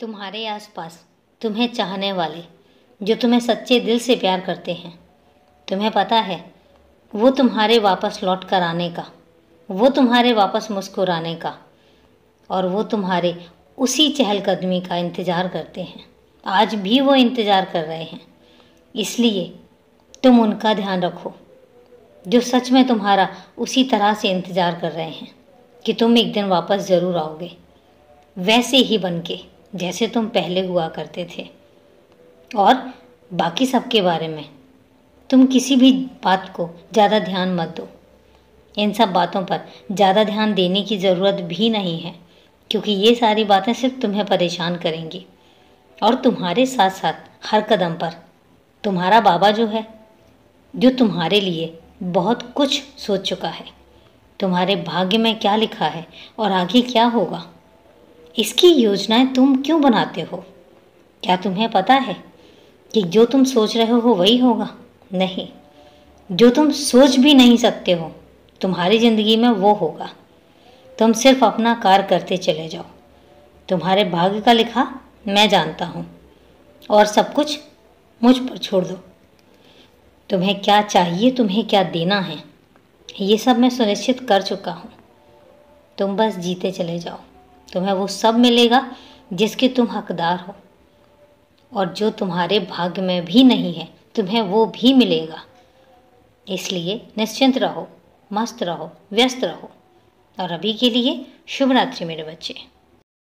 तुम्हारे आसपास तुम्हें चाहने वाले जो तुम्हें सच्चे दिल से प्यार करते हैं, तुम्हें पता है वो तुम्हारे वापस लौट कर आने का, वो तुम्हारे वापस मुस्कुराने का और वो तुम्हारे उसी चहलकदमी का इंतज़ार करते हैं। आज भी वो इंतज़ार कर रहे हैं, इसलिए तुम उनका ध्यान रखो जो सच में तुम्हारा उसी तरह से इंतज़ार कर रहे हैं कि तुम एक दिन वापस ज़रूर आओगे, वैसे ही बनके जैसे तुम पहले हुआ करते थे। और बाकी सबके बारे में तुम किसी भी बात को ज़्यादा ध्यान मत दो। इन सब बातों पर ज़्यादा ध्यान देने की ज़रूरत भी नहीं है, क्योंकि ये सारी बातें सिर्फ तुम्हें परेशान करेंगी। और तुम्हारे साथ साथ हर कदम पर तुम्हारा बाबा जो है, जो तुम्हारे लिए बहुत कुछ सोच चुका है, तुम्हारे भाग्य में क्या लिखा है और आगे क्या होगा, इसकी योजनाएं तुम क्यों बनाते हो? क्या तुम्हें पता है कि जो तुम सोच रहे हो वही होगा? नहीं, जो तुम सोच भी नहीं सकते हो तुम्हारी ज़िंदगी में वो होगा। तुम सिर्फ अपना कार्य करते चले जाओ। तुम्हारे भाग्य का लिखा मैं जानता हूँ और सब कुछ मुझ पर छोड़ दो। तुम्हें क्या चाहिए, तुम्हें क्या देना है, ये सब मैं सुनिश्चित कर चुका हूँ। तुम बस जीते चले जाओ, तुम्हें वो सब मिलेगा जिसके तुम हकदार हो। और जो तुम्हारे भाग्य में भी नहीं है तुम्हें वो भी मिलेगा। इसलिए निश्चिंत रहो, मस्त रहो, व्यस्त रहो। और अभी के लिए शुभ रात्रि मेरे बच्चे।